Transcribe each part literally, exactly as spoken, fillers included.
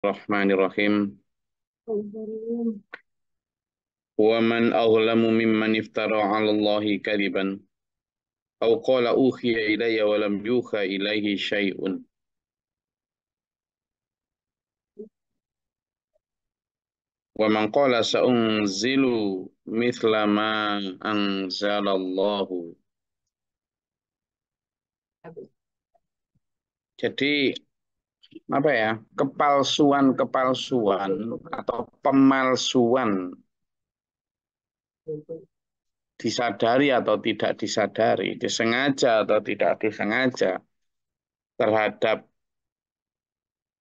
Bismillahirrahmanirrahim. Wa man azlamu mimman iftara 'ala Allahi kadiban aw qala uhiya ilayya wa lam yuha ilayhi syai'un. Wa man qala sa'unzilu mithla ma anzalallahu. Jadi apa ya, kepalsuan-kepalsuan atau pemalsuan disadari atau tidak disadari, disengaja atau tidak disengaja terhadap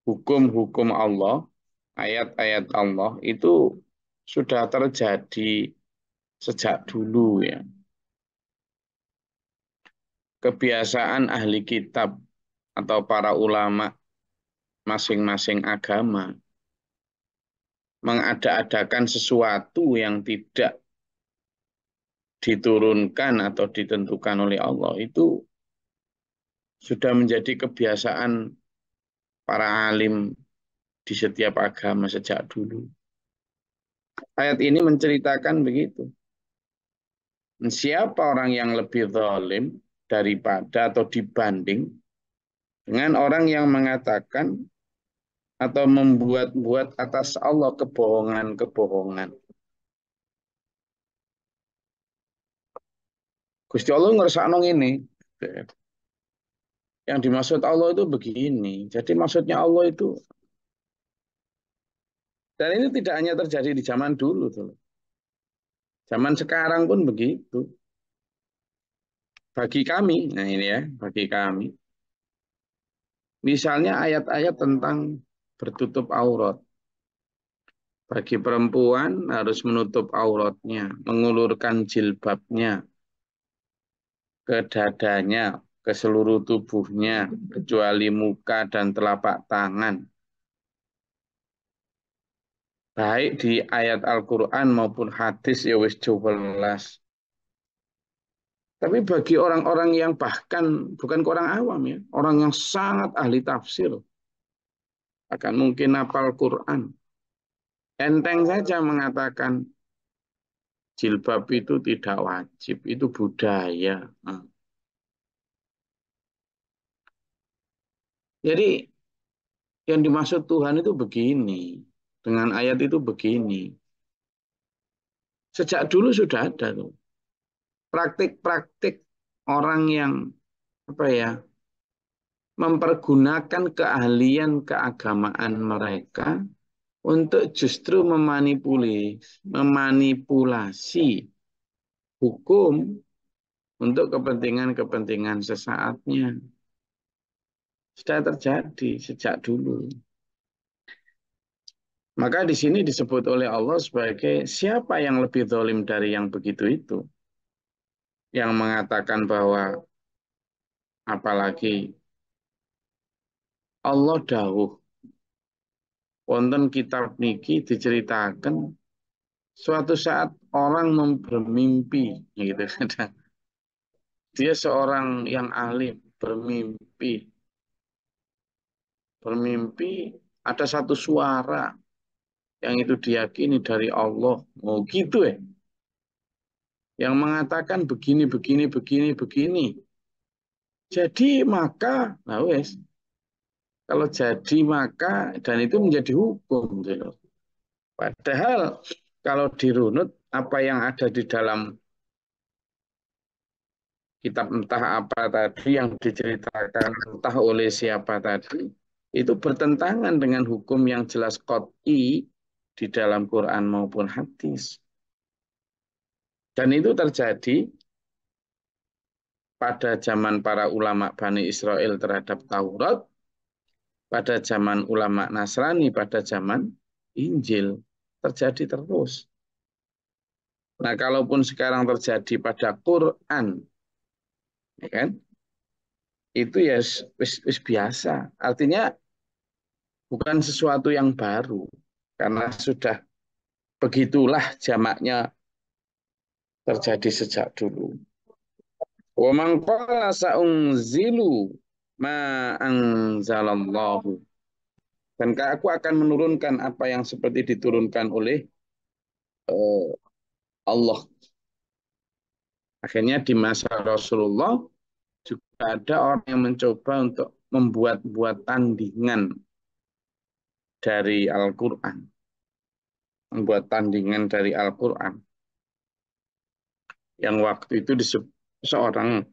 hukum-hukum Allah, ayat-ayat Allah itu sudah terjadi sejak dulu ya. Kebiasaan ahli kitab atau para ulama masing-masing agama mengada-adakan sesuatu yang tidak diturunkan atau ditentukan oleh Allah itu sudah menjadi kebiasaan para alim di setiap agama sejak dulu. Ayat ini menceritakan begitu. Siapa orang yang lebih zalim daripada atau dibanding dengan orang yang mengatakan atau membuat-buat atas Allah kebohongan-kebohongan. Gusti Allah ngersakno ini. Yang dimaksud Allah itu begini. Jadi maksudnya Allah itu. Dan ini tidak hanya terjadi di zaman dulu. Tuh. Zaman sekarang pun begitu. Bagi kami, nah ini ya, bagi kami. Misalnya ayat-ayat tentang bertutup aurat. Bagi perempuan harus menutup auratnya, mengulurkan jilbabnya, ke dadanya, ke seluruh tubuhnya, kecuali muka dan telapak tangan. Baik di ayat Al-Quran maupun hadis ya wis jelas. Tapi bagi orang-orang yang bahkan bukan orang awam ya, orang yang sangat ahli tafsir, akan mungkin hafal Quran, enteng saja mengatakan jilbab itu tidak wajib, itu budaya. Nah. Jadi yang dimaksud Tuhan itu begini, dengan ayat itu begini. Sejak dulu sudah ada tuh. Praktik-praktik orang yang apa ya, mempergunakan keahlian keagamaan mereka untuk justru memanipulasi, memanipulasi hukum untuk kepentingan-kepentingan sesaatnya. Sudah terjadi sejak dulu. Maka di sini disebut oleh Allah sebagai siapa yang lebih zalim dari yang begitu itu. Yang mengatakan bahwa apalagi Allah dawuh wonten kitab niki diceritakan suatu saat orang bermimpi gitu. Dia seorang yang alim bermimpi bermimpi ada satu suara yang itu diyakini dari Allah. Oh gitu ya. Yang mengatakan begini, begini, begini, begini. Jadi maka, nah wes, kalau jadi maka, dan itu menjadi hukum. Gitu. Padahal kalau dirunut, apa yang ada di dalam kitab entah apa tadi, yang diceritakan entah oleh siapa tadi, itu bertentangan dengan hukum yang jelas qat'i di dalam Quran maupun hadis. Dan itu terjadi pada zaman para ulama Bani Israil terhadap Taurat, pada zaman ulama Nasrani, pada zaman Injil. Terjadi terus. Nah, kalaupun sekarang terjadi pada Quran, ya kan? Itu ya wis, wis biasa. Artinya bukan sesuatu yang baru. Karena sudah begitulah jamaknya terjadi sejak dulu. Wa man qala sa'unzilu ma anzalallahu. Dan aku akan menurunkan apa yang seperti diturunkan oleh uh, Allah. Akhirnya di masa Rasulullah juga ada orang yang mencoba untuk membuat-buat tandingan dari Al-Quran. Membuat tandingan dari Al-Quran. Yang waktu itu seorang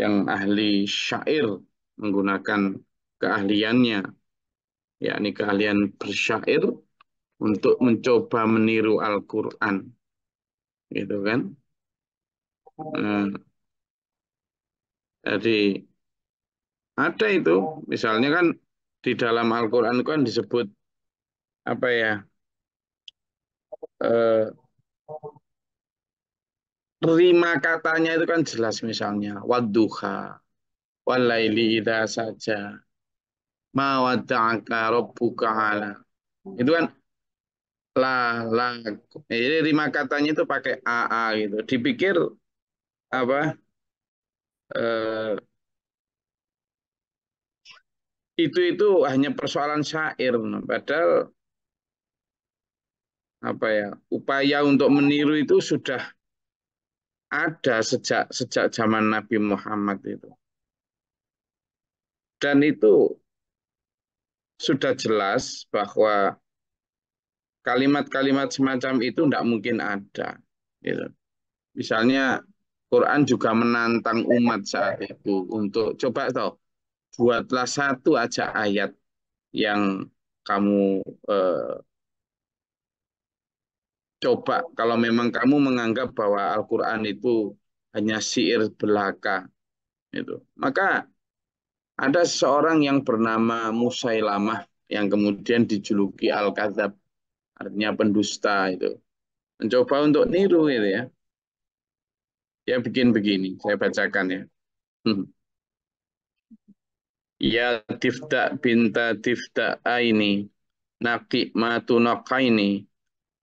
yang ahli syair menggunakan keahliannya, yakni keahlian bersyair untuk mencoba meniru Al-Quran, gitu kan? Nah, jadi ada itu, misalnya kan di dalam Al-Quran kan disebut apa ya? Eh, rima katanya itu kan jelas, misalnya wadduha, walaili idza saja. Ma wadda'aka rabbuka ala. Itu kan la la. Jadi rima katanya itu pakai aa gitu. Dipikir apa? Eh, itu itu hanya persoalan syair, padahal apa ya? Upaya untuk meniru itu sudah ada sejak sejak zaman Nabi Muhammad itu. Dan itu sudah jelas bahwa kalimat-kalimat semacam itu tidak mungkin ada. Gitu. Misalnya Quran juga menantang umat saat itu untuk coba toh buatlah satu aja ayat yang kamu eh, coba kalau memang kamu menganggap bahwa Al-Quran itu hanya syair belaka, gitu. Maka ada seorang yang bernama Musailamah yang kemudian dijuluki Al-Kadzab, artinya pendusta itu. Mencoba untuk niru itu ya. Ya bikin begini, saya bacakan ya. Hmm. Ya tifta binta tifta aini, naqi ma tunaqaini,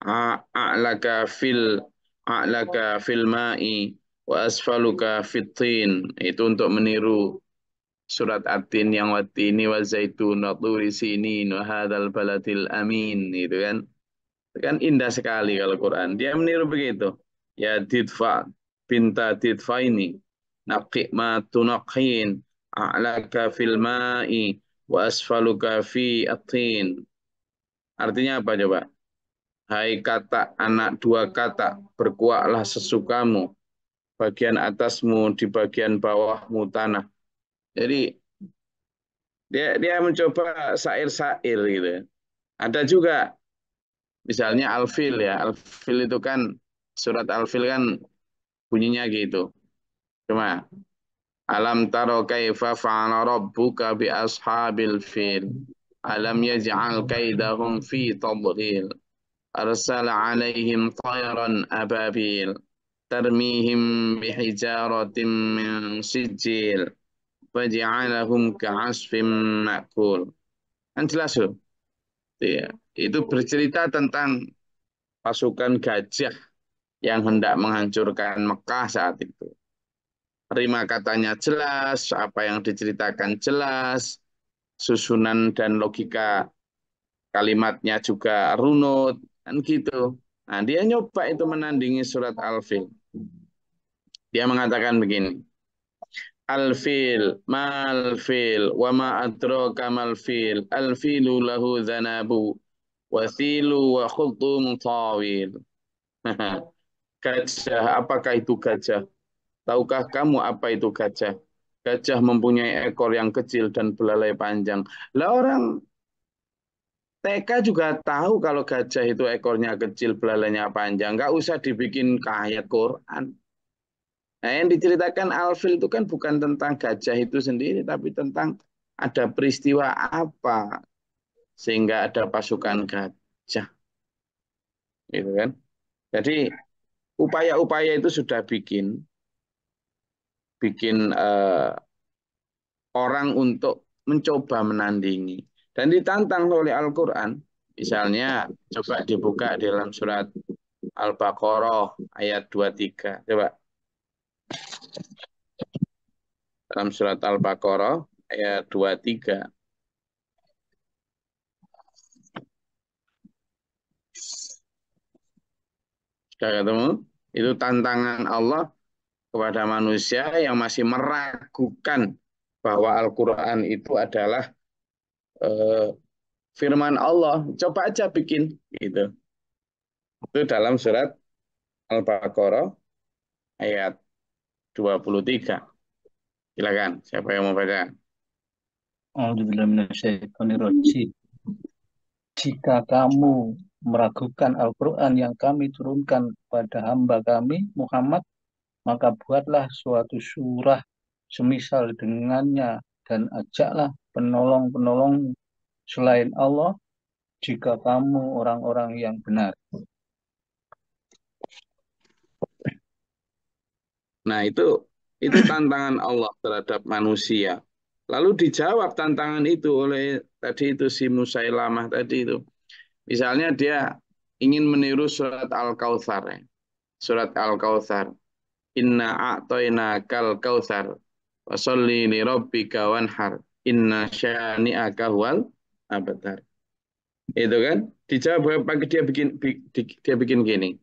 a'laka fil a'laka fil ma'i wa asfaluka fitin. Itu untuk meniru Surat At-Tin yang watini wa zaitun wa turi sinin wa hadal baladil amin, itu kan. Itu kan indah sekali kalau Quran. Dia meniru begitu. Ya tidfa binta tidfaini naqi ma tunaqin a'laka fil ma'i wa asfaluka fi at-tin. Artinya apa coba? Hai kata anak dua kata, berkuaklah sesukamu. Bagian atasmu di bagian bawahmu tanah. Jadi dia dia mencoba syair-syair gitu. Ada juga misalnya Al-Fil ya. Al-Fil itu kan surat Al-Fil kan bunyinya gitu. Cuma alam taro kaifa fa'ala rabbuka bi ashabil fil alam yaj'al kaidahum fi tadlil arsala 'alaihim tayran ababil tarmihim bihijaratin min sijil faj'alahum ka'asfim ma'kul. Kan jelas loh. Ya, itu bercerita tentang pasukan gajah yang hendak menghancurkan Mekah saat itu. Rima katanya jelas, apa yang diceritakan jelas, susunan dan logika kalimatnya juga runut, kan gitu. Nah, dia nyoba itu menandingi surat Al-Fil. Dia mengatakan begini. Al-fil, mal-fil, wa ma adraka mal-fil, al-filu lahu zanabu, wa thilu wa khudum tawil. Gajah, apakah itu gajah? Tahukah kamu apa itu gajah? Gajah mempunyai ekor yang kecil dan belalai panjang. Lah orang T K juga tahu kalau gajah itu ekornya kecil, belalainya panjang. Nggak usah dibikin kayak Quran. Nah, yang diceritakan Al-Fil itu kan bukan tentang gajah itu sendiri, tapi tentang ada peristiwa apa sehingga ada pasukan gajah, gitu kan? Jadi upaya-upaya itu sudah bikin, bikin uh, orang untuk mencoba menandingi dan ditantang oleh Al-Quran. Misalnya, coba dibuka di dalam surat Al-Baqarah ayat dua puluh tiga, coba. Dalam surat Al-Baqarah ayat dua puluh tiga. Sudah ketemu? Itu tantangan Allah kepada manusia yang masih meragukan bahwa Al-Quran itu adalah eh, firman Allah. Coba aja bikin gitu. Itu dalam surat Al-Baqarah ayat dua puluh tiga. Silakan, siapa yang mau baca? A'udzubillahi minasyaitonirrajim. Jika kamu meragukan Al-Quran yang kami turunkan pada hamba kami Muhammad, maka buatlah suatu surah semisal dengannya dan ajaklah penolong-penolong selain Allah jika kamu orang-orang yang benar. Nah, itu itu tantangan Allah terhadap manusia. Lalu dijawab tantangan itu oleh tadi itu si Musailamah tadi itu. Misalnya dia ingin meniru surat Al-Kautsar. Ya. Surat Al-Kautsar. Inna a'tainakal kautsar wasalli li rabbika wanhar inna syani'aka huwal abtar. Itu kan dijawab pakai dia bikin dia bikin gini.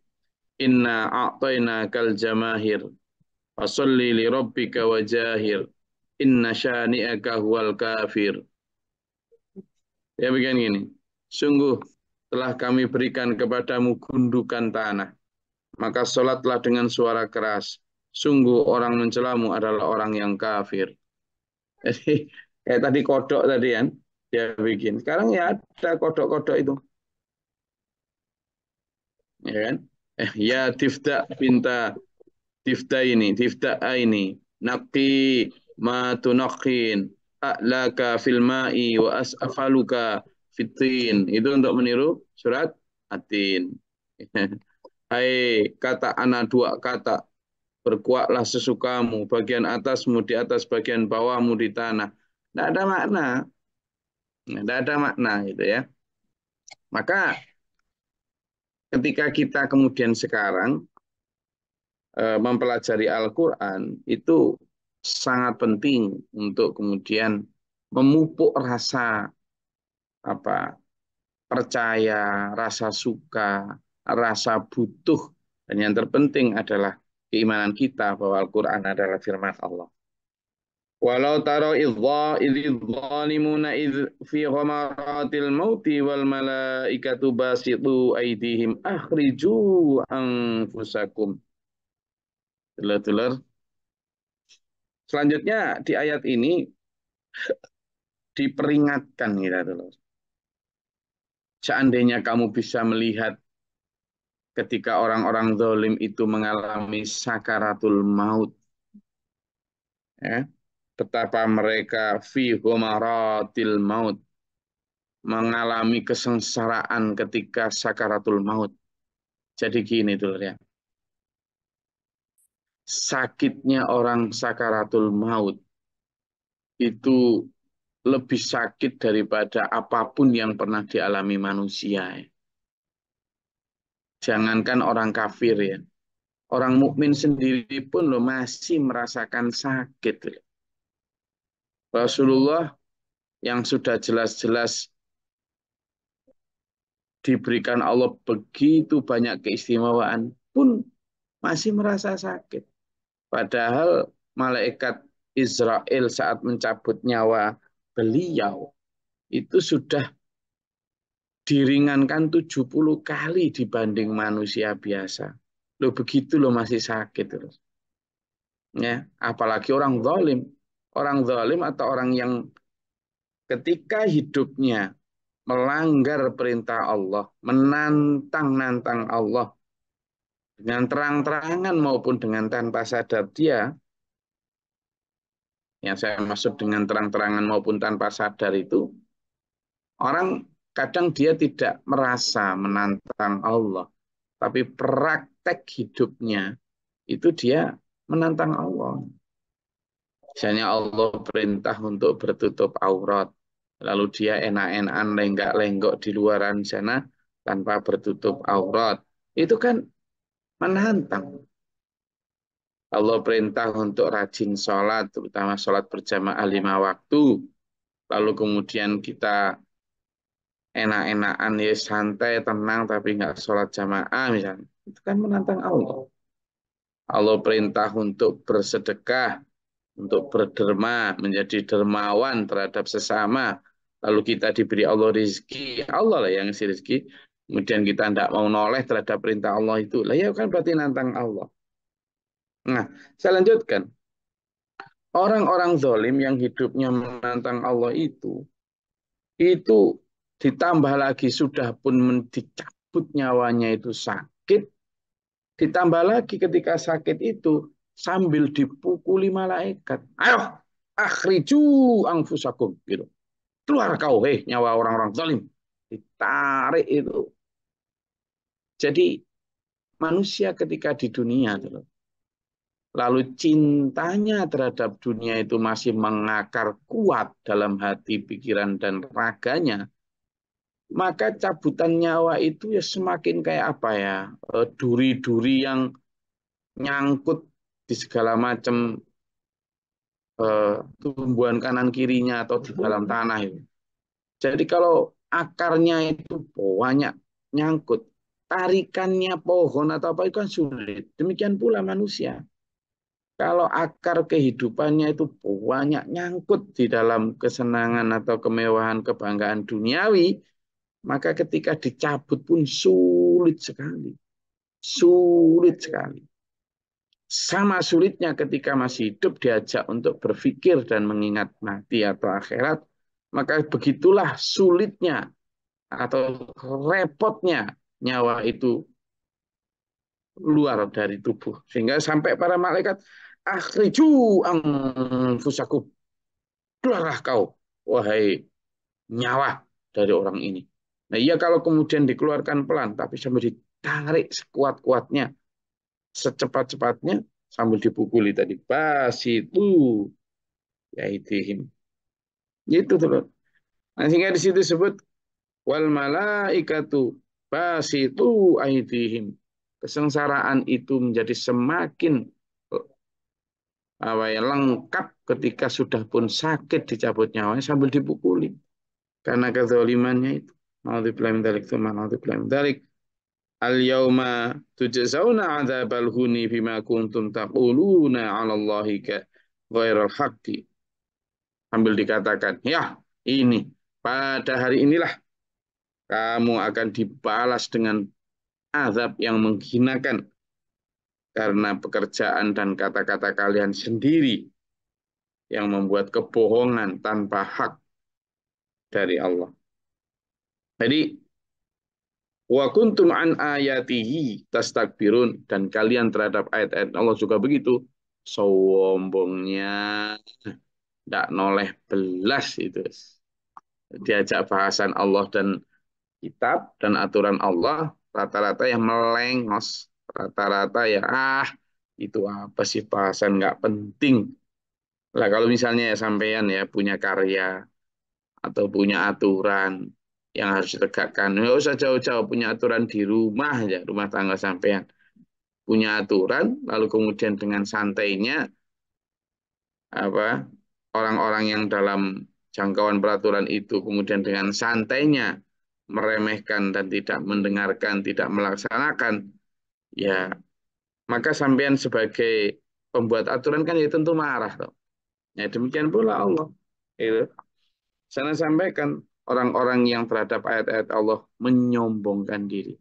Inna a'tainakal jamahir wasalli li rabbika wajahir inna syani'aka huwal kafir. Dia bikin gini. Sungguh telah kami berikan kepadamu gundukan tanah. Maka sholatlah dengan suara keras. Sungguh orang mencelamu adalah orang yang kafir. Jadi kayak tadi kodok tadi kan dia bikin. Sekarang ya ada kodok-kodok itu. Ya kan? Eh, ya tifta pinta tifta ini, tifta ini. Naqi ma tunaqin a'laka fil ma'i wa as'afaluka fitin. Itu untuk meniru surat Atin. Hai kata anak dua kata, berkuatlah sesukamu, bagian atasmu di atas bagian bawahmu di tanah. Tidak ada makna. Tidak ada makna gitu ya. Maka ketika kita kemudian sekarang e, mempelajari Al-Quran, itu sangat penting untuk kemudian memupuk rasa apa percaya, rasa suka, rasa butuh, dan yang terpenting adalah keimanan kita bahwa Al-Quran adalah firman Allah. Walau taro idza idzalimuna idz fi ghamaratil mauti wal malaikatu basitu aydihim akhriju anfusakum. Telur-telur. Selanjutnya di ayat ini diperingatkan kita telur. Seandainya kamu bisa melihat ketika orang-orang zalim itu mengalami sakaratul maut. Ya, betapa mereka fi ghamaratil maut. Mengalami kesengsaraan ketika sakaratul maut. Jadi gini dulu ya. Sakitnya orang sakaratul maut itu lebih sakit daripada apapun yang pernah dialami manusia ya. Jangankan orang kafir ya. Orang mukmin sendiri pun lo masih merasakan sakit. Rasulullah yang sudah jelas-jelas diberikan Allah begitu banyak keistimewaan pun masih merasa sakit. Padahal malaikat Izrail saat mencabut nyawa beliau itu sudah diringankan tujuh puluh kali dibanding manusia biasa. Loh begitu lo masih sakit terus. Ya, apalagi orang zalim. Orang zalim atau orang yang ketika hidupnya melanggar perintah Allah, menantang-nantang Allah dengan terang-terangan maupun dengan tanpa sadar dia, yang saya maksud dengan terang-terangan maupun tanpa sadar itu, orang kadang dia tidak merasa menantang Allah, tapi praktek hidupnya itu dia menantang Allah. Misalnya Allah perintah untuk bertutup aurat, lalu dia enak-enakan lenggak-lenggok di luaran sana tanpa bertutup aurat. Itu kan menantang. Allah perintah untuk rajin sholat, terutama sholat berjamaah lima waktu. Lalu kemudian kita enak-enakan ya santai tenang tapi nggak sholat jamaah misalnya Itu kan menantang Allah. Allah perintah untuk bersedekah, untuk berderma, menjadi dermawan terhadap sesama. Lalu kita diberi Allah rizki, Allah lah yang ngasih rizki. Kemudian kita tidak mau noleh terhadap perintah Allah itu. Lah ya kan berarti nantang Allah. Nah, saya lanjutkan. Orang-orang zalim yang hidupnya menantang Allah itu, itu ditambah lagi sudah pun dicabut nyawanya itu sakit. Ditambah lagi ketika sakit itu sambil dipukuli malaikat. Ayo, akhriju anfusakum. Gitu. Keluar kau, hei nyawa orang-orang zalim. Ditarik itu. Jadi manusia ketika di dunia itu, lalu cintanya terhadap dunia itu masih mengakar kuat dalam hati, pikiran, dan raganya, maka cabutan nyawa itu ya semakin kayak apa ya, duri-duri yang nyangkut di segala macam eh, tumbuhan kanan kirinya atau di dalam tanah itu. Jadi kalau akarnya itu banyak nyangkut, tarikannya pohon atau apa itu kan sulit. Demikian pula manusia. Kalau akar kehidupannya itu banyak nyangkut di dalam kesenangan atau kemewahan, kebanggaan duniawi, maka ketika dicabut pun sulit sekali. Sulit sekali. Sama sulitnya ketika masih hidup diajak untuk berpikir dan mengingat mati atau akhirat, maka begitulah sulitnya atau repotnya nyawa itu luar dari tubuh. Sehingga sampai para malaikat, akhriju anfusakum, keluarlah kau wahai nyawa dari orang ini. Nah iya kalau kemudian dikeluarkan pelan, tapi sambil ditarik sekuat-kuatnya, secepat-cepatnya, sambil dipukuli tadi. Basitu yaitihim. Itu tuh. Nah sehingga di situ disebut wal malaikatu basitu aitihim. Kesengsaraan itu menjadi semakin lengkap ketika sudah pun sakit dicabut nyawanya sambil dipukuli. Karena kezalimannya itu. Na'udzubillahi min dzalik, tsumma na'udzubillahi min dzalik. Al-yauma tujzauna 'adzabal huni bima kuntum taquluna 'ala Allahi ghairal haqqi. Sambil dikatakan, ya ini pada hari inilah kamu akan dibalas dengan azab yang menghinakan karena pekerjaan dan kata-kata kalian sendiri yang membuat kebohongan tanpa hak dari Allah. Jadi wa kuntum an ayatihi tastakbirun, dan kalian terhadap ayat-ayat Allah juga begitu sombongnya, tidak noleh belas itu. Diajak bahasan Allah dan kitab dan aturan Allah, rata-rata yang melengos, rata-rata ya ah itu apa sih bahasan nggak penting. Lah kalau misalnya ya sampean ya punya karya atau punya aturan yang harus ditegakkan, nggak usah jauh-jauh, punya aturan di rumah ya, rumah tangga sampean punya aturan, lalu kemudian dengan santainya apa orang-orang yang dalam jangkauan peraturan itu kemudian dengan santainya meremehkan dan tidak mendengarkan, tidak melaksanakan, ya maka sampean sebagai pembuat aturan kan ya tentu marah toh. Ya demikian pula Allah. Itu. Saya sampaikan orang-orang yang terhadap ayat-ayat Allah menyombongkan diri.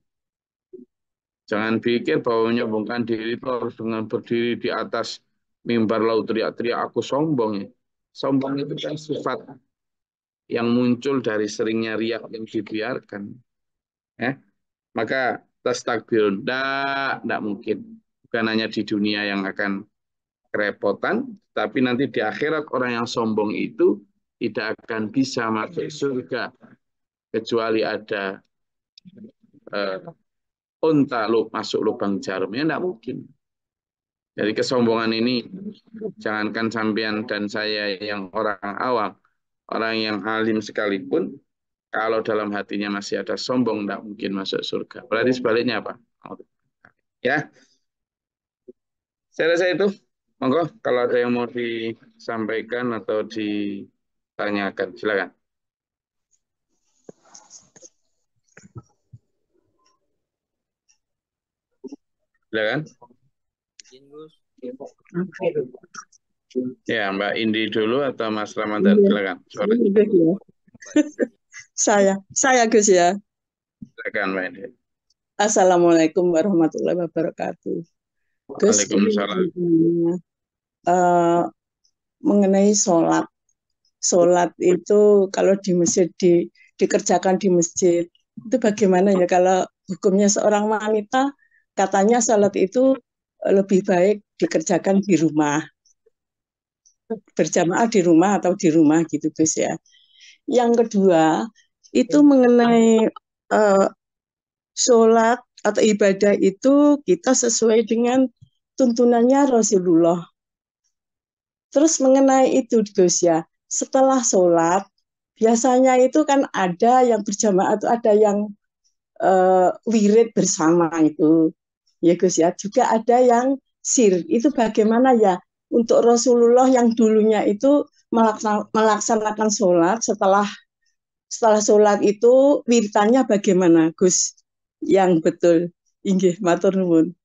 Jangan pikir bahwa menyombongkan diri itu harus dengan berdiri di atas mimbar laut teriak-teriak aku sombong ya. Sombong itu kan sifat yang muncul dari seringnya riak yang dibiarkan, ya. Maka tastakbirun, ndak, ndak mungkin. Bukan hanya di dunia yang akan kerepotan, tapi nanti di akhirat orang yang sombong itu tidak akan bisa masuk surga kecuali ada eh, unta lu masuk lubang jarumnya, ndak mungkin. Jadi kesombongan ini jangankan sampean dan saya yang orang awam. Orang yang alim sekalipun, kalau dalam hatinya masih ada sombong, tidak mungkin masuk surga. Berarti sebaliknya apa? Ya, saya rasa itu. Monggo, kalau ada yang mau disampaikan atau ditanyakan, silakan. Ya kan? Ya, Mbak Indi dulu atau Mas Ramadhan, silakan. Saya, saya Gus ya. Silakan Mbak Indi. Assalamualaikum warahmatullahi wabarakatuh. Gus, Waalaikumsalam. Uh, mengenai sholat, sholat itu kalau di masjid di, dikerjakan di masjid itu bagaimana ya kalau hukumnya seorang wanita? Katanya sholat itu lebih baik dikerjakan di rumah, berjamaah di rumah atau di rumah gitu Gus ya. Yang kedua itu mengenai uh, sholat atau ibadah itu kita sesuai dengan tuntunannya Rasulullah. Terus mengenai itu Gus ya, setelah sholat biasanya itu kan ada yang berjamaah atau ada yang uh, wirid bersama itu. Ya Gus ya, juga ada yang sir, itu bagaimana ya untuk Rasulullah yang dulunya itu melaksanakan sholat, setelah setelah sholat itu wiritannya bagaimana Gus yang betul? Inggih matur nuwun.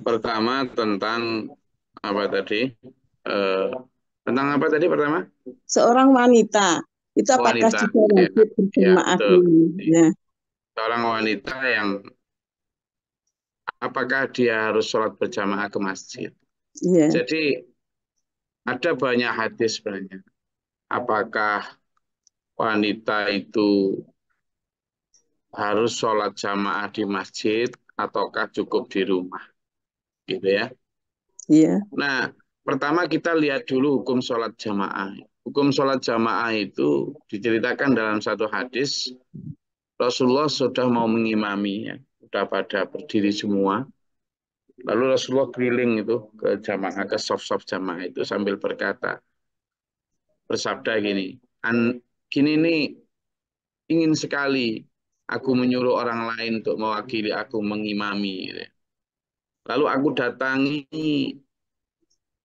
Pertama tentang apa tadi? Eh, Tentang apa tadi pertama? Seorang wanita itu apakah wanita juga wajib berjamaah? Ya, seorang wanita yang apakah dia harus sholat berjamaah ke masjid? Ya. Jadi ada banyak hadis sebenarnya. Apakah wanita itu harus sholat jamaah di masjid ataukah cukup di rumah? Gitu ya. Iya. Nah, pertama kita lihat dulu hukum sholat jamaah. Hukum sholat jamaah itu diceritakan dalam satu hadis. Rasulullah sudah mau mengimami, ya, sudah pada berdiri semua. Lalu Rasulullah keliling itu ke jamaah, ke sof-sof jamaah itu sambil berkata, bersabda gini, An, gini nih ingin sekali aku menyuruh orang lain untuk mewakili aku mengimami. Gitu. Lalu aku datangi,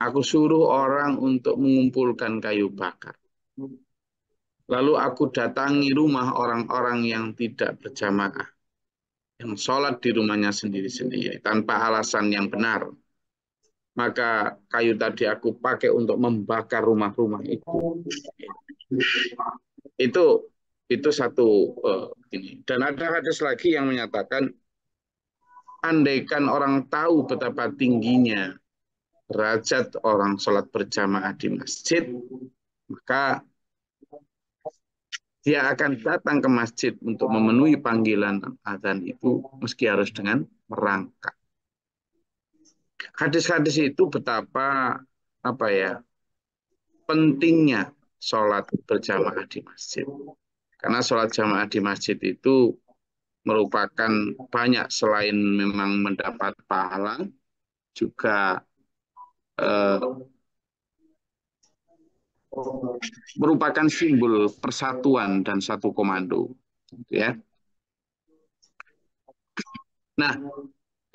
aku suruh orang untuk mengumpulkan kayu bakar. Lalu aku datangi rumah orang-orang yang tidak berjamaah, yang sholat di rumahnya sendiri-sendiri, tanpa alasan yang benar. Maka kayu tadi aku pakai untuk membakar rumah-rumah itu. Itu itu satu uh, ini. Dan ada hadis lagi yang menyatakan, andaikan orang tahu betapa tingginya derajat orang sholat berjamaah di masjid, maka dia akan datang ke masjid untuk memenuhi panggilan azan itu meski harus dengan merangkak. Hadis-hadis itu betapa apa ya pentingnya sholat berjamaah di masjid. Karena sholat jamaah di masjid itu merupakan banyak selain memang mendapat pahala juga Uh, merupakan simbol persatuan dan satu komando, ya. Nah,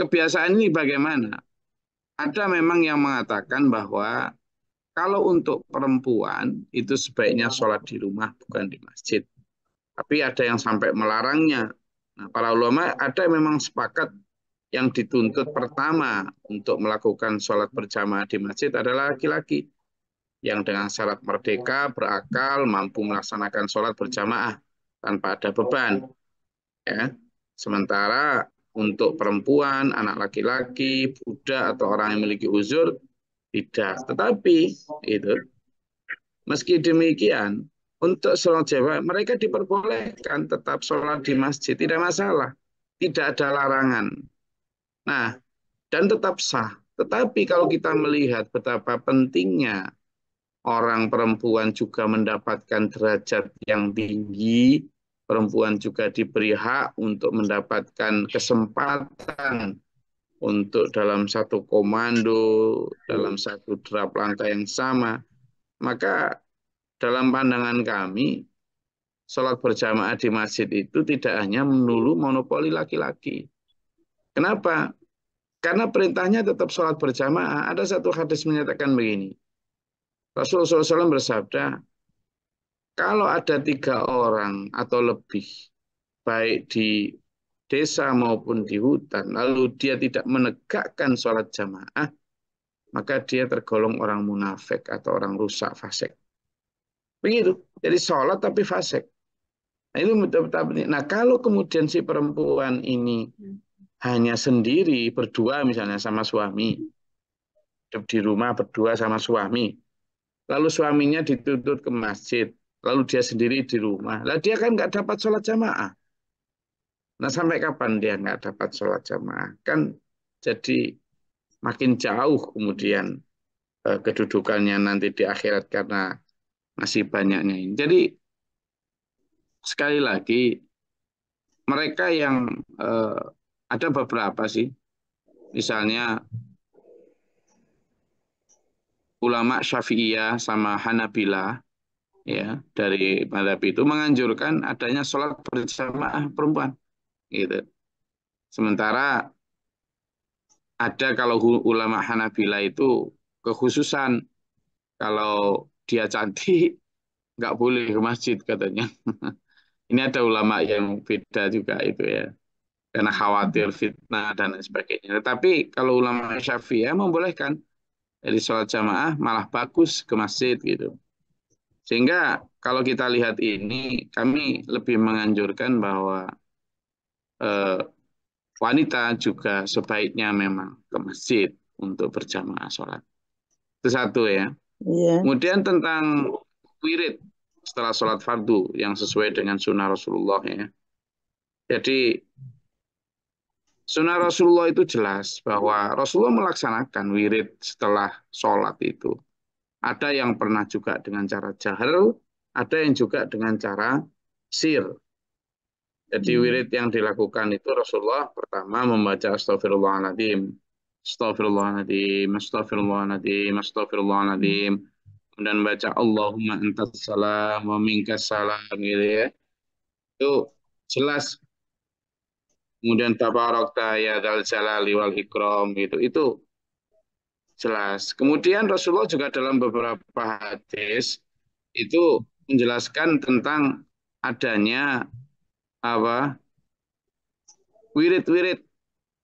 kebiasaan ini bagaimana? Ada memang yang mengatakan bahwa kalau untuk perempuan itu sebaiknya sholat di rumah bukan di masjid. Tapi ada yang sampai melarangnya. Nah, para ulama ada yang memang sepakat yang dituntut pertama untuk melakukan sholat berjamaah di masjid adalah laki-laki yang dengan syarat merdeka, berakal, mampu melaksanakan sholat berjamaah tanpa ada beban. Ya. Sementara untuk perempuan, anak laki-laki, budak atau orang yang memiliki uzur tidak. Tetapi itu meski demikian untuk sholat jamaah mereka diperbolehkan tetap sholat di masjid, tidak masalah, tidak ada larangan. Nah, dan tetap sah. Tetapi kalau kita melihat betapa pentingnya orang perempuan juga mendapatkan derajat yang tinggi, perempuan juga diberi hak untuk mendapatkan kesempatan untuk dalam satu komando, dalam satu derap langkah yang sama, maka dalam pandangan kami, sholat berjamaah di masjid itu tidak hanya melulu monopoli laki-laki. Kenapa? Karena perintahnya tetap sholat berjamaah. Ada satu hadis menyatakan begini. Rasulullah shallallahu alaihi wasallam bersabda, Kalau ada tiga orang atau lebih, baik di desa maupun di hutan, lalu dia tidak menegakkan sholat jamaah, maka dia tergolong orang munafik atau orang rusak fasik. Begitu. Jadi sholat tapi fasik. Nah, itu betul-betul. Nah, kalau kemudian si perempuan ini hanya sendiri, berdua misalnya sama suami, hidup di rumah berdua sama suami, lalu suaminya dituntut ke masjid, lalu dia sendiri di rumah, lalu dia kan nggak dapat sholat jamaah. Nah, sampai kapan dia nggak dapat sholat jamaah? Kan jadi makin jauh kemudian eh, kedudukannya nanti di akhirat karena masih banyaknya ini. Jadi sekali lagi, mereka yang eh, ada beberapa sih, misalnya ulama Syafi'iyah sama Hanabila, ya, dari madhab itu menganjurkan adanya sholat berjamaah perempuan, gitu. Sementara ada kalau ulama Hanabila itu kekhususan, kalau dia cantik nggak boleh ke masjid katanya. Ini ada ulama yang beda juga itu ya, karena khawatir fitnah dan lain sebagainya. Tetapi kalau ulama Syafi'iyah membolehkan. Jadi sholat jamaah malah bagus ke masjid gitu. Sehingga kalau kita lihat ini, kami lebih menganjurkan bahwa eh, wanita juga sebaiknya memang ke masjid untuk berjamaah sholat. Itu satu ya. Yeah. Kemudian tentang wirid setelah sholat fardu yang sesuai dengan sunnah Rasulullah ya. Jadi sunnah Rasulullah itu jelas bahwa Rasulullah melaksanakan wirid setelah sholat itu. Ada yang pernah juga dengan cara jahar, ada yang juga dengan cara sir. Jadi wirid yang dilakukan itu Rasulullah pertama membaca Astaghfirullahaladzim, Astaghfirullahaladzim, Astaghfirullahaladzim, Astaghfirullahaladzim, kemudian baca Allahumma antas salam, wa minkas salam, gitu ya. Itu jelas. Kemudian tabarokta ya dzal jalali wal ikram gitu. Itu jelas. Kemudian Rasulullah juga dalam beberapa hadis itu menjelaskan tentang adanya apa? wirid-wirid.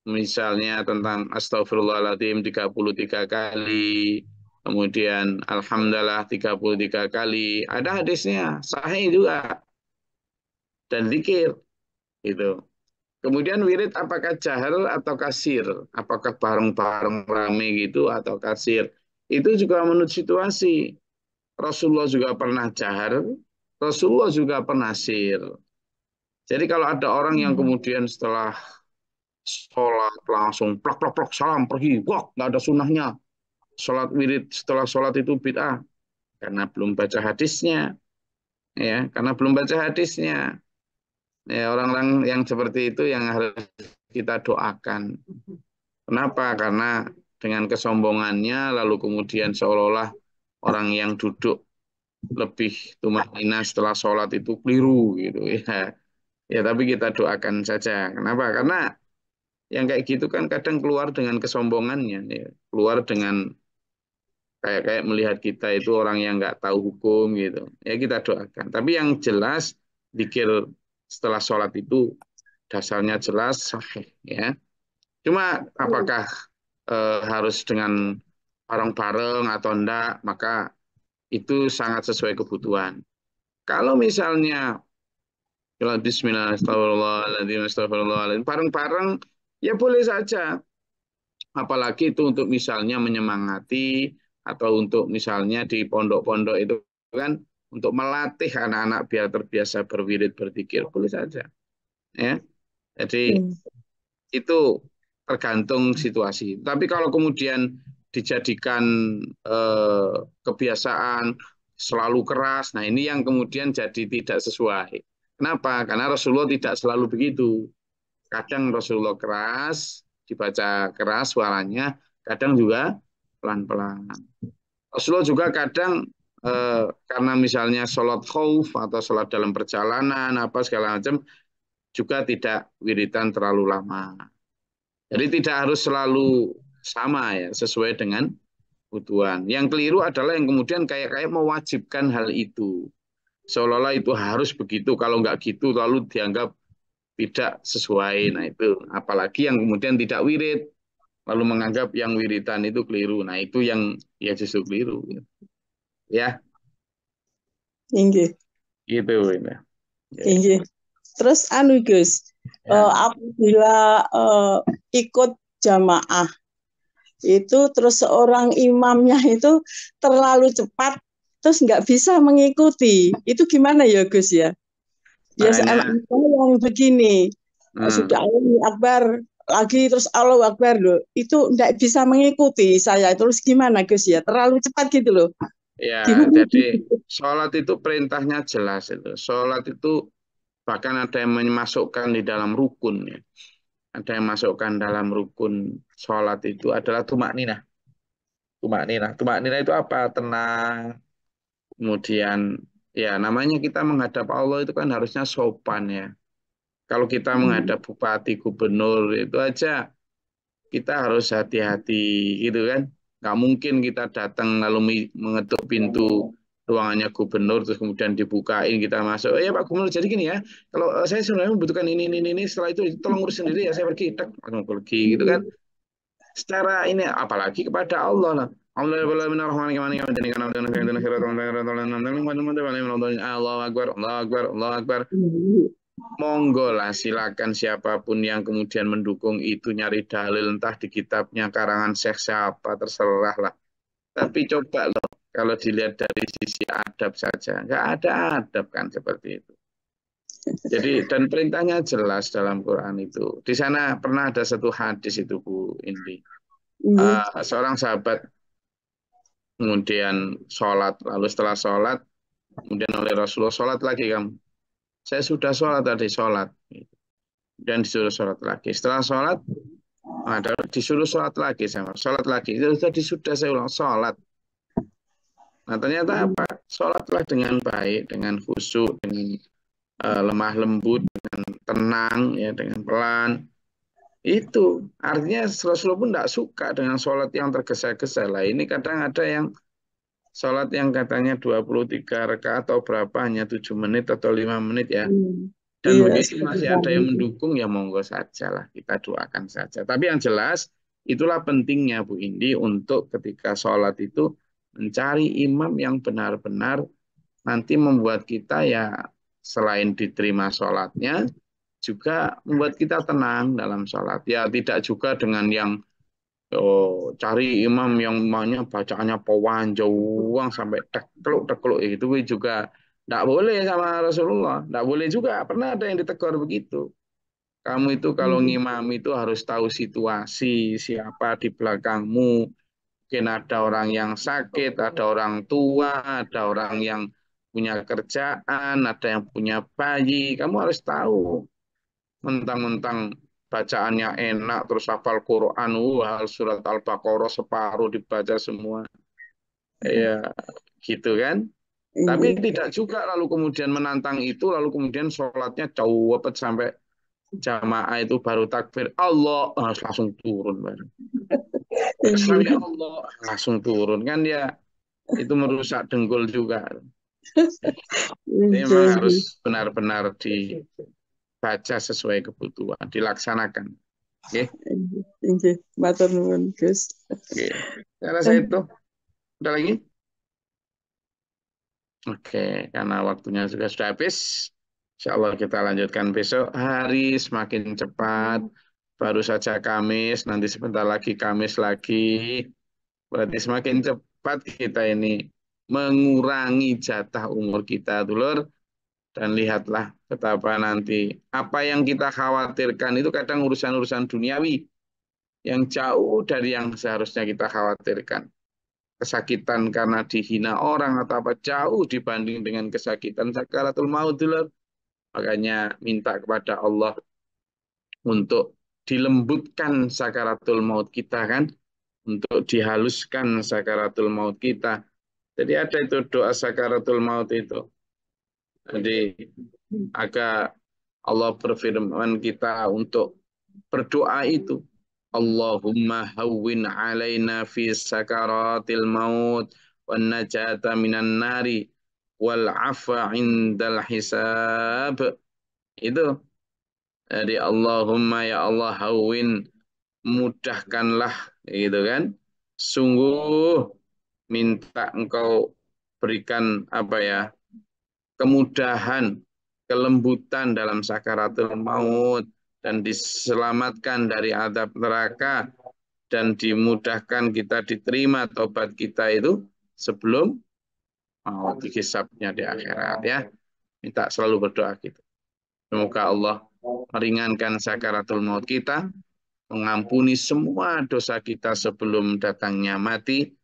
Misalnya tentang Astaghfirullahaladzim tiga puluh tiga kali, kemudian Alhamdulillah tiga puluh tiga kali. Ada hadisnya, sahih juga. Dan zikir gitu. Kemudian wirid apakah jahar atau kasir? Apakah bareng-bareng rame gitu atau kasir? Itu juga menurut situasi. Rasulullah juga pernah jahar, Rasulullah juga pernah sir. Jadi kalau ada orang yang kemudian setelah sholat langsung plak-plak-plak salam pergi, wah nggak ada sunnahnya. Sholat wirid setelah sholat itu bid'ah. Karena belum baca hadisnya. ya Karena belum baca hadisnya. Ya, orang-orang yang seperti itu yang harus kita doakan. Kenapa? Karena dengan kesombongannya, lalu kemudian seolah-olah orang yang duduk lebih tumaninah setelah sholat itu keliru gitu ya. Ya, tapi kita doakan saja. Kenapa? Karena yang kayak gitu kan kadang keluar dengan kesombongannya, ya. Keluar dengan kayak kayak melihat kita itu orang yang nggak tahu hukum gitu. Ya kita doakan. Tapi yang jelas dikir setelah sholat itu dasarnya jelas sahih ya. Cuma apakah eh, harus dengan bareng-bareng atau enggak, maka itu sangat sesuai kebutuhan. Kalau misalnya kalau bismillahirrahmanirrahim bareng-bareng ya boleh saja. Apalagi itu untuk misalnya menyemangati atau untuk misalnya di pondok-pondok itu kan untuk melatih anak-anak biar terbiasa berwirid, berzikir, boleh saja. Ya. Jadi hmm. itu tergantung situasi. Tapi kalau kemudian dijadikan eh, kebiasaan selalu keras, nah ini yang kemudian jadi tidak sesuai. Kenapa? Karena Rasulullah tidak selalu begitu. Kadang Rasulullah keras, dibaca keras suaranya, kadang juga pelan-pelan. Rasulullah juga kadang Eh, karena misalnya sholat khauf atau sholat dalam perjalanan apa segala macam juga tidak wiridan terlalu lama. Jadi tidak harus selalu sama ya, sesuai dengan kebutuhan. Yang keliru adalah yang kemudian kayak-kayak mewajibkan hal itu. seolah-olah itu harus begitu, kalau nggak gitu lalu dianggap tidak sesuai. Nah itu apalagi yang kemudian tidak wirid lalu menganggap yang wiridan itu keliru. Nah itu yang ya justru keliru ya. Inggih. Gitu benar. Inggih. Terus anu Gus, ya. Uh, apabila uh, ikut jamaah itu terus seorang imamnya itu terlalu cepat terus nggak bisa mengikuti, itu gimana ya Gus ya? Ya anak yang begini hmm. sudah Allahu Akbar lagi terus Allahu Akbar loh, itu nggak bisa mengikuti saya, terus gimana Gus ya? Terlalu cepat gitu loh. Ya gimana? Jadi sholat itu perintahnya jelas itu. Sholat itu bahkan ada yang memasukkan di dalam rukun ya. Ada yang masukkan dalam rukun sholat itu adalah tumakninah. Tumakninah. Tumakninah itu apa? Tenang. Kemudian ya namanya kita menghadap Allah itu kan harusnya sopan ya. Kalau kita hmm. menghadap bupati, gubernur itu aja kita harus hati-hati gitu kan. Nggak mungkin kita datang lalu mengetuk pintu ruangannya gubernur terus kemudian dibukain kita masuk. Oh, ya Pak Gubernur jadi gini ya. Kalau saya sebenarnya membutuhkan ini ini ini setelah itu tolong urus sendiri ya, saya pergi. Tak langsung pergi gitu kan. Secara ini apalagi kepada Allah lah. Allahu Akbar, Allahu Akbar, Allahu Akbar. Monggo lah silakan siapapun yang kemudian mendukung itu nyari dalil entah di kitabnya karangan Syekh siapa terserah lah. Tapi coba loh kalau dilihat dari sisi adab saja, nggak ada adab kan seperti itu. Jadi dan perintahnya jelas dalam Quran itu. Di sana pernah ada satu hadis itu Bu Indi, uh, seorang sahabat kemudian sholat, lalu setelah sholat, kemudian oleh Rasulullah sholat lagi kamu. Saya sudah sholat tadi sholat, dan disuruh sholat lagi. Setelah sholat, ada disuruh sholat lagi sama sholat lagi. Itu tadi sudah saya ulang sholat. Nah ternyata apa? Sholatlah dengan baik, dengan khusyuk, dengan uh, lemah lembut, dengan tenang, ya dengan pelan. Itu artinya Rasulullah pun tidak suka dengan sholat yang tergesa-gesa lah. Ini kadang ada yang sholat yang katanya dua puluh tiga rakaat atau berapa hanya tujuh menit atau lima menit ya. Dan iya, begitu masih ada yang mendukung ya monggo saja lah, kita doakan saja. Tapi yang jelas itulah pentingnya Bu Indi untuk ketika sholat itu mencari imam yang benar-benar nanti membuat kita ya selain diterima sholatnya juga membuat kita tenang dalam sholat. Ya tidak juga dengan yang oh, cari imam yang maunya bacaannya pawan jauh sampai tekluk-tekluk itu juga tidak boleh sama Rasulullah. Tidak boleh juga. Pernah ada yang ditegur begitu. Kamu itu kalau ngimam itu harus tahu situasi siapa di belakangmu. Mungkin ada orang yang sakit, ada orang tua, ada orang yang punya kerjaan, ada yang punya bayi. Kamu harus tahu. Mentang-mentang bacaannya enak terus hafal Quran, wah surat Al-Baqarah separuh dibaca semua. Ya, gitu kan? Mm-hmm. Tapi tidak juga lalu kemudian menantang itu lalu kemudian sholatnya jauh banget sampai jamaah itu baru takbir Allah langsung turun baru. Sampai Allah langsung turun kan ya. Itu merusak dengkul juga. Memang harus benar-benar di baca sesuai kebutuhan, dilaksanakan. Oke. Oke, matur nuwun Gus. Oke. Cara saya itu. Ada lagi? Oke, karena waktunya juga sudah habis. Insyaallah kita lanjutkan besok. Hari semakin cepat. Baru saja Kamis, nanti sebentar lagi Kamis lagi. Berarti semakin cepat kita ini mengurangi jatah umur kita, dulur. Dan lihatlah betapa nanti apa yang kita khawatirkan itu kadang urusan-urusan duniawi yang jauh dari yang seharusnya kita khawatirkan. Kesakitan karena dihina orang atau apa jauh dibanding dengan kesakitan sakaratul maut. Makanya minta kepada Allah untuk dilembutkan sakaratul maut kita kan. Untuk dihaluskan sakaratul maut kita. Jadi ada itu doa sakaratul maut itu. Jadi agak Allah berfirman kita untuk berdoa itu. Allahumma hawwin alaina fi sakaratil maut wan najata minan nari wal afa indal hisab. Itu jadi Allahumma ya Allah hawwin, mudahkanlah gitu kan. Sungguh minta engkau berikan apa ya, kemudahan, kelembutan dalam sakaratul maut, dan diselamatkan dari azab neraka, dan dimudahkan kita diterima tobat kita itu sebelum maut, hisabnya di akhirat ya. Minta selalu berdoa gitu. Semoga Allah meringankan sakaratul maut kita, mengampuni semua dosa kita sebelum datangnya mati,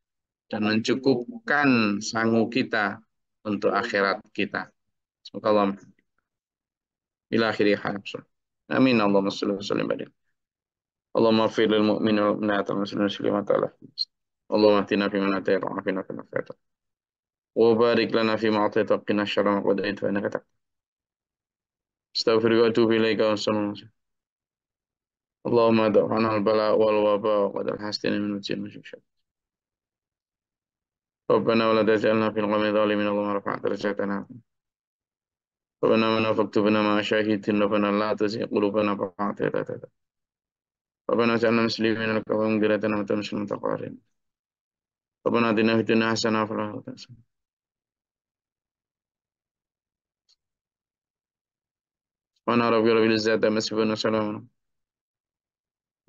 dan mencukupkan sangu kita untuk akhirat kita. Semoga Allah ila akhirih hafsah. Amin. Allahumma shalli wa sallim barik. Allahumma ighfir lil mu'minina wal mu'minati wal muslimina wal muslimat wa al-ahya. Allahumma atina fi ma atayta wa afina fi ma afayta. Wa barik lana fi ma atayta wa qina syarra ma qadayta wa innaka taqdir. Astaghfiruka wa atubu ilaika wa sallam. Allahumma da'ana al-bala wal waba wa qad al-hasina min wajhin mushrik. Rabbana wa la taj'alna fil qawmi zalimin. Allahumma rafa' darajatana. Rabbana wa la tukhzina ma shahidna. Rabbana la tuzigh qulubana ba'da idh hadaytana. Rabbana ij'alna muslimina laka wa min dhurriyyatina musliman taqarin. Rabbana atina fid dunya hasanah wa fil akhirati hasanah. Subhana rabbika rabbil izzati amma yasifun wa salamun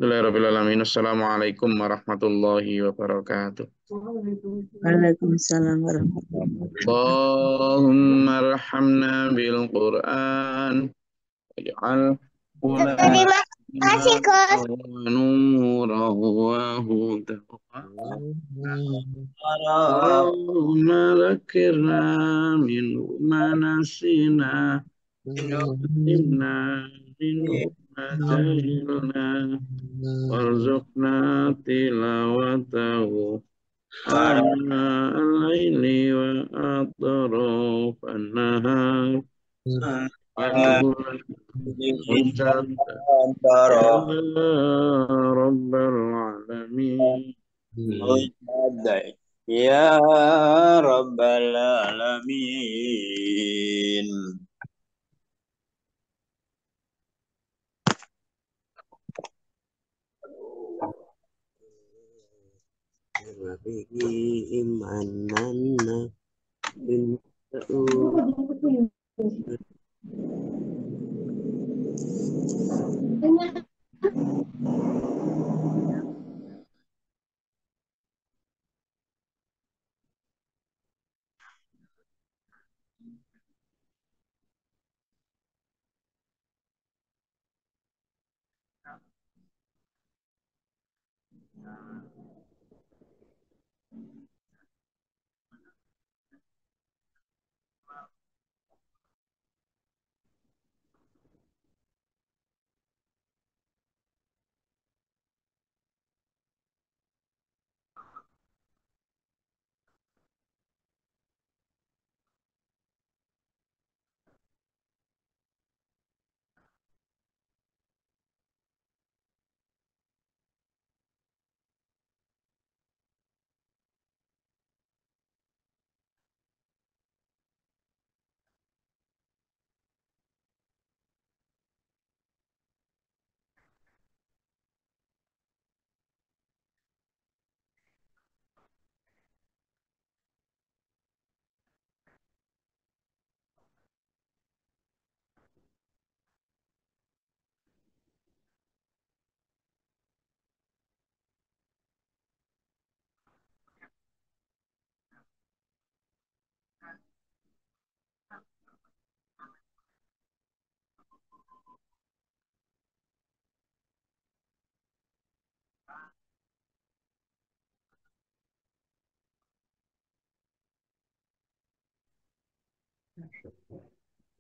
alal rabbil alamin. Assalamualaikum warahmatullahi wabarakatuh. Waalaikumsalam warahmatullahi wabarakatuh. Allahumma arhamna bil Qur'an waj'al qulana nuran wa hudan Allahumma dzakirna min manasina alimna min Jahilna warzuqna tilawatahu ala al-laili wa atraf an-nahar ya rabbal alamin ya rabbal alamin. Bihi imananna binta'u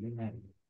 benar.